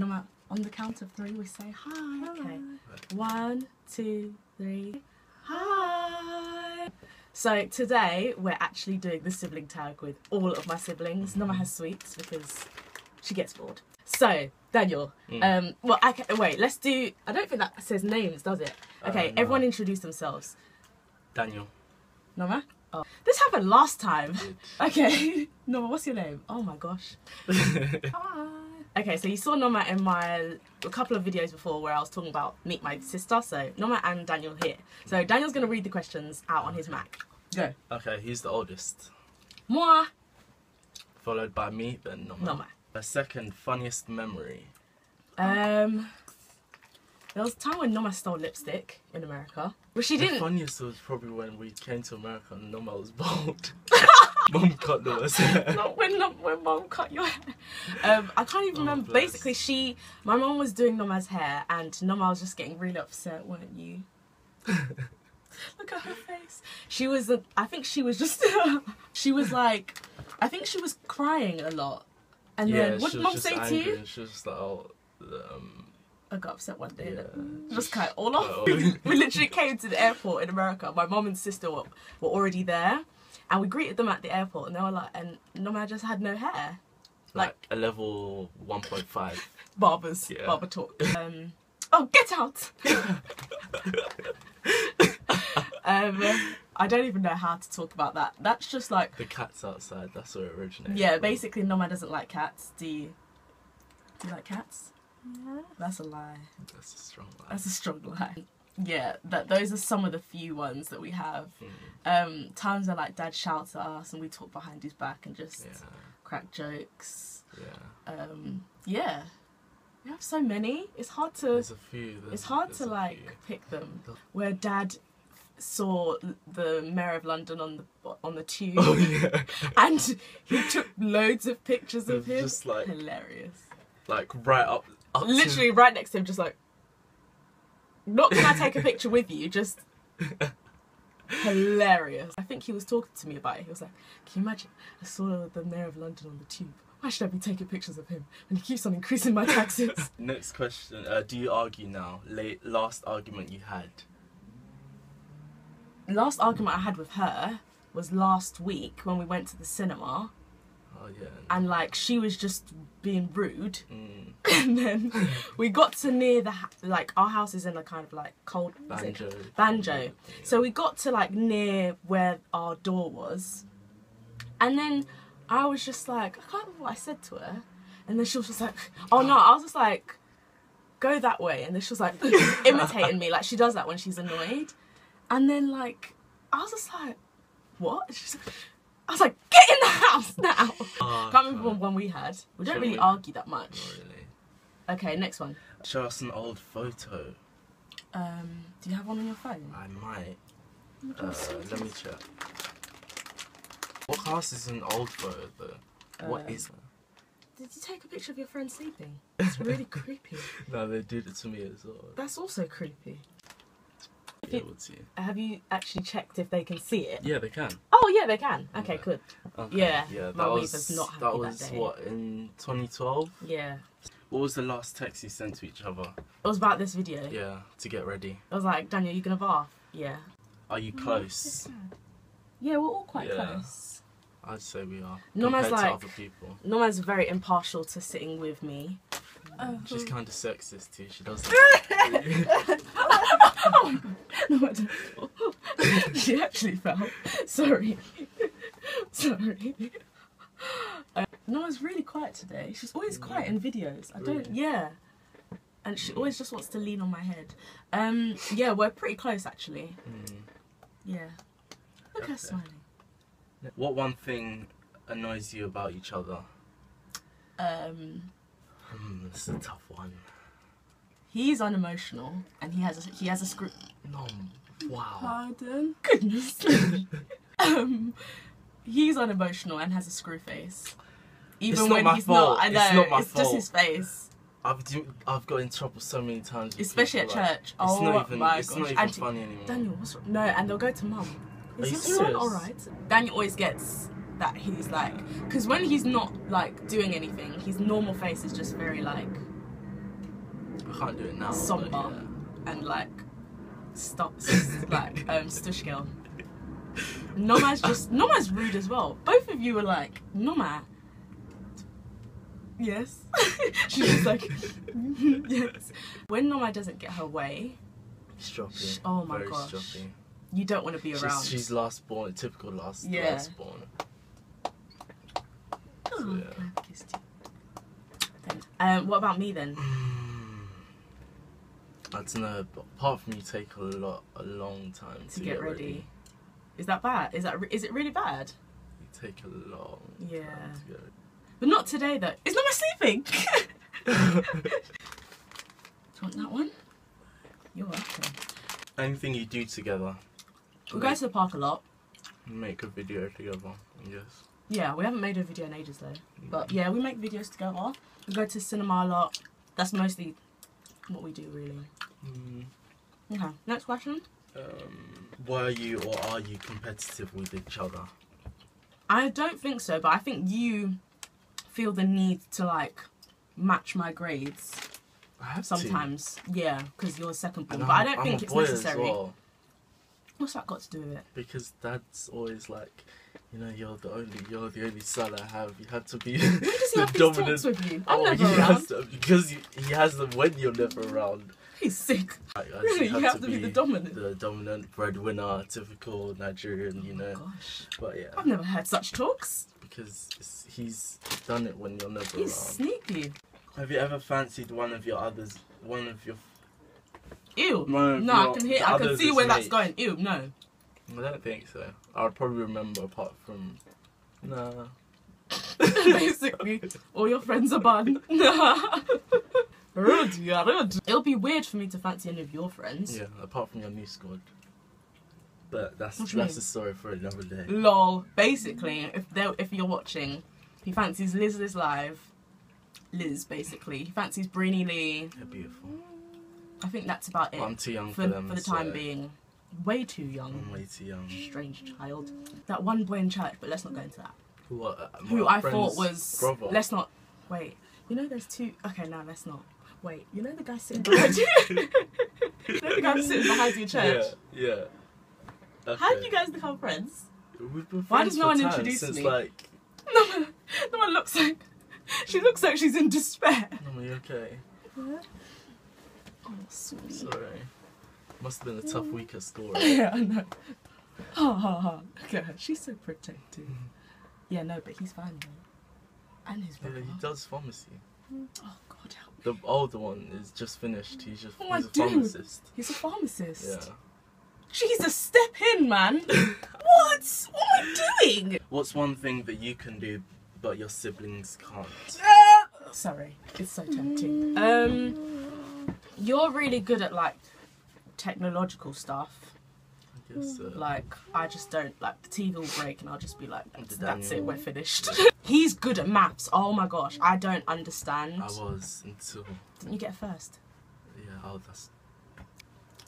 On the count of three, we say hi. Okay. 1, 2, 3. Hi. So today we're actually doing the sibling tag with all of my siblings. Noma has sweets because she gets bored. So Daniel, well, wait. Let's do. I don't think that says names, does it? Okay. No. Everyone introduce themselves. Daniel. Noma. Oh. This happened last time. Okay. Noma, what's your name? Oh my gosh. Hi. Okay, so you saw Noma in a couple of videos before where I was talking about meet my sister, so Noma and Daniel here. So Daniel's going to read the questions out on his Mac. Go. Okay, who's the oldest? Moi. Followed by me, then Noma. Noma. The second funniest memory? There was a time when Noma stole lipstick in America. Well, she didn't. The funniest was probably when we came to America and Noma was bald. Mum cut yours. Not when Mum cut your hair. I can't even remember. Bless. Basically, my mum was doing Noma's hair, and Noma was just getting really upset, weren't you? Look at her face. She was. I think she was just. She was like. I think she was crying a lot. And yeah, then what did Mum say to you? She was just like, oh, I got upset one day. Yeah, just cut it all off. We literally came to the airport in America. My mum and sister were already there. And we greeted them at the airport, and they were like, and Noma just had no hair. Like a level 1.5. Barbers, yeah. Barber talk. Oh, get out! I don't even know how to talk about that. That's just like... The cat's outside, that's where it originated. Yeah, basically Noma doesn't like cats. Do you like cats? Yeah. That's a lie. That's a strong lie. That's a strong lie. Yeah, those are some of the few ones that we have. Times are like Dad shouts at us and we talk behind his back and just crack jokes. Yeah. Yeah. We have so many. It's hard to. There's a few. It's hard to like pick them. Where Dad saw the Mayor of London on the tube. Oh yeah. And he took loads of pictures of him. Just like hilarious. Like right up literally to... right next to him, just like. Not can I take a picture with you, just hilarious. I think he was talking to me about it. He was like, can you imagine? I saw the Mayor of London on the tube. Why should I be taking pictures of him when he keeps on increasing my taxes? Next question. Do you argue now? Last argument you had? Last argument I had with her was last week when we went to the cinema. Oh, yeah. And like she was just being rude, and then we got to near the like our house is in a kind of like cold banjo. Yeah. So we got to like near where our door was, and then I was just like I can't remember what I said to her, and then she was just like oh no I was just like go that way, and then she was like imitating me like she does that when she's annoyed, and then like I was just like what? And she's like, I was like, get in the house now! Oh, can't remember what one we had. We don't really argue that much. Not really. Okay, next one. Show us an old photo. Do you have one on your phone? I might. Let me check. What class is an old photo though? What is that? Did you take a picture of your friend sleeping? It's really creepy. No, they did it to me as well. That's also creepy. Have you actually checked if they can see it? Yeah, they can. Oh, yeah, they can. Okay, yeah. Good. Okay. Yeah, yeah, my weaver's not happy that day. That was, what, in 2012? Yeah. What was the last text you sent to each other? It was about this video. Yeah, to get ready. I was like, Daniel, you gonna bath? Yeah. Are you close? Yeah, we're all quite close. I'd say we are. Noma's compared to other people. Noma's very impartial to sitting with me. She's kind of sexist too, she doesn't. Oh my God. No, I don't. She actually fell. Sorry. Sorry. Noma's really quiet today. She's always quiet in videos. I don't. Yeah. And she always just wants to lean on my head. Yeah, we're pretty close actually. Yeah. Look at her smiling. What one thing annoys you about each other? This is a tough one. He's unemotional and he has a screw. No. Wow. Pardon? Goodness. He's unemotional and has a screw face. Even when he's not. I know. It's not my fault. It's just his face. I've got in trouble so many times. Especially at church. Oh my gosh. It's not even funny anymore. Daniel, what's wrong? No, and they'll go to Mum. Is everyone all right? Daniel always gets that he's like, because when he's not like doing anything, his normal face is just very like. We can't do it now. Samba and like Stush Girl. Noma's just Noma's rude as well. Both of you were like Noma. Yes. She's just like yes. When Noma doesn't get her way, stroppy. Oh my gosh. Stroppy. You don't want to be around. She's last born, typical last last born. So, yeah. What about me then? I don't know. But apart from you, take a long time to get ready. Is that bad? Is it really bad? You take a long time to get ready. But not today though. It's not my sleeping. Do you want that one? You're welcome. Anything you do together? We go to the park a lot. Make a video together. Yes. Yeah, we haven't made a video in ages though. But yeah, we make videos together. We go to cinema a lot. That's mostly what we do really. Mm. Okay. Next question. Were you or are you competitive with each other? I don't think so, but I think you feel the need to like match my grades. I have sometimes, yeah, because you're second born. But I don't think it's necessary. Well. What's that got to do with it? Because Dad's always like, you know, you're the only son I have. You have to be the dominant. With you? I'm never around. Because he has them when you're never around. He's sick. Really, you have to be the dominant. The dominant breadwinner, typical Nigerian, you know. Gosh. But yeah. I've never heard such talks. Because he's done it when you're never around. He's sneaky. Have you ever fancied one of your? Ew. No, I can see where that's going. Ew, no. I don't think so. I'll probably remember apart from. Nah. Basically, all your friends are bun. Rude, yeah, rude. It'll be weird for me to fancy any of your friends. Yeah, apart from your new squad. But that's a story for another day. Lol. Basically, if you're watching, he fancies Liz live. Liz, basically. He fancies Brini Lee. They're beautiful. I think that's about it. Well, I'm too young for them. For the time being. Way too young. I'm way too young. Strange child. That one boy in church, but let's not go into that. Who I thought was... brother. Let's not... Wait. You know there's two... Okay, no, let's not. Wait. You know the guy sitting behind you? You know the guy sitting behind you in church? Yeah, yeah. Okay. How did you guys become friends? We've been friends. Why does no one introduce me? Like... No one looks like... She looks like she's in despair. Are you okay? Yeah. Oh, sweet. Sorry. Must have been a tough week at school. Right? Yeah, I know. Ha. Okay, she's so protective. Yeah, no, but he's fine though. And he's really. Yeah, he does pharmacy. Oh God, help me. The older one is just finished. He's a pharmacist. He's a pharmacist. Yeah. Jesus, step in, man. What am I doing? What's one thing that you can do? But your siblings can't. Sorry, it's so tempting. You're really good at like technological stuff. I guess so. Like I just don't like the TV will break and I'll just be like, that's it, we're finished. He's good at maps. Oh my gosh, I don't understand. I was until. Didn't you get first? Yeah,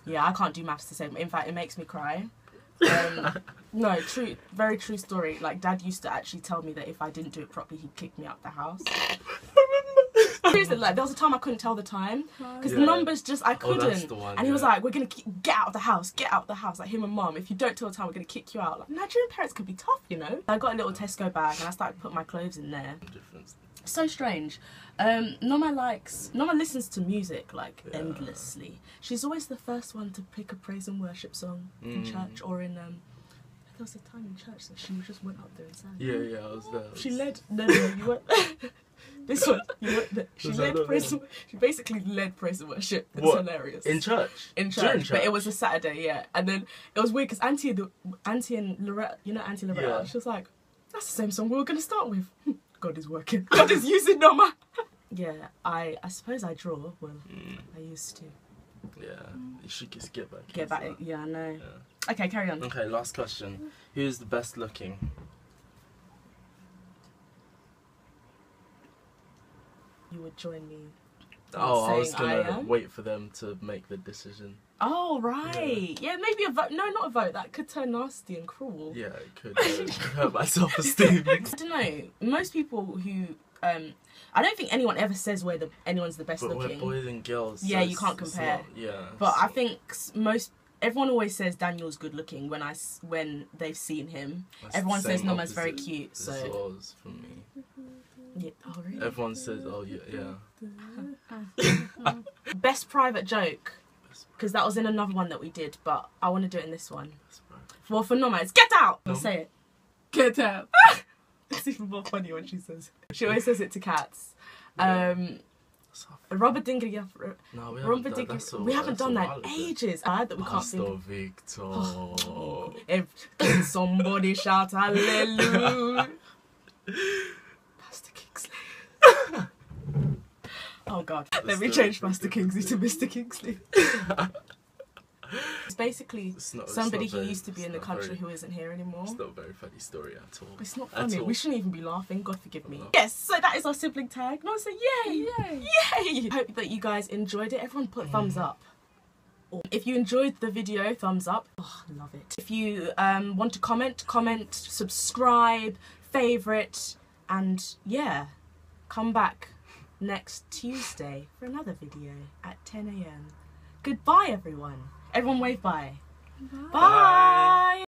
Yeah, I can't do maps the same. In fact, it makes me cry. No, true, very true story. Like Dad used to actually tell me that if I didn't do it properly, he'd kick me out the house. Seriously, like there was a time I couldn't tell the time because the numbers just I couldn't. Oh, that's the one, and he was like, "We're gonna get out of the house, get out of the house." Like him and Mum, if you don't tell the time, we're gonna kick you out. Like Nigerian parents can be tough, you know. I got a little Tesco bag and I started putting my clothes in there. So strange. Noma listens to music like endlessly. She's always the first one to pick a praise and worship song in church or in. There was a time in church that she just went up there and sang. Yeah, I was there. She led. No, you weren't. This one, you weren't there. She basically led praise and worship. It's hilarious. In church. But it was a Saturday, yeah. And then it was weird because Auntie and Loretta, you know Auntie Loretta. Yeah. She was like, "That's the same song we were going to start with." God is working. God is using Noma. Yeah, I suppose I draw. Well, I used to. Yeah, you should just get back. Get back. Yeah, I know. Yeah. Okay, carry on. Okay, last question. Who is the best looking? You would join me. Oh, I was gonna wait for them to make the decision. Oh right, yeah maybe a vote. No, not a vote. That could turn nasty and cruel. Yeah, it could hurt my self-esteem. I don't know. Most people who I don't think anyone ever says anyone's the best looking. But we're boys and girls. Yeah, so you can't compare. Not, yeah. But so. I think everyone always says Daniel's good looking when they've seen him. Everyone says Noma's very cute. So. As well as for me. Yeah. Oh, really? Everyone says, oh yeah. Best private joke, because that was in another one that we did, but I want to do it in this one. Well, for Noma, it's get out. I'll say it. Get out. It's even more funny when she says it. She always says it to cats. Yeah. Robert Dingley. No, we haven't done that. We haven't done that in ages. That we Pastor can't sing. Victor. Oh, can somebody shout hallelujah? Pastor Kingsley. Oh God. Let me change Pastor Kingsley to Mr. Kingsley. It's basically somebody who used to be in the country who isn't here anymore. It's not a very funny story at all. It's not funny. We shouldn't even be laughing. God forgive me. Yes, so that is our sibling tag. And I say yay! Yay! Yay! Hope that you guys enjoyed it. Everyone put thumbs up. If you enjoyed the video, thumbs up. Oh, I love it. If you want to comment, subscribe, favourite, and yeah, come back next Tuesday for another video at 10 a.m. Goodbye, everyone. Everyone wave bye. Bye. Bye. Bye.